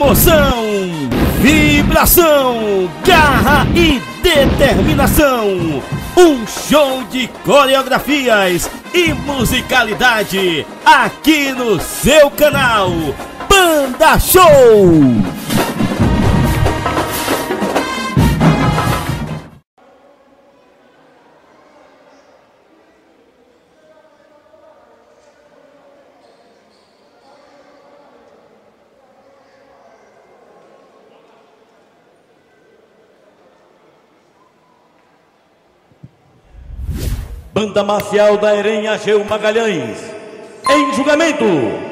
Emoção, vibração, garra e determinação. Um show de coreografias e musicalidade aqui no seu canal Banda Show. Banda Marcial da Erém Ageu Magalhães, em julgamento.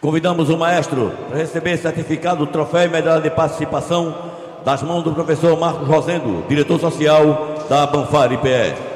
Convidamos o maestro para receber certificado, troféu e medalha de participação das mãos do professor Marcos Rosendo, diretor social da Banfari PE.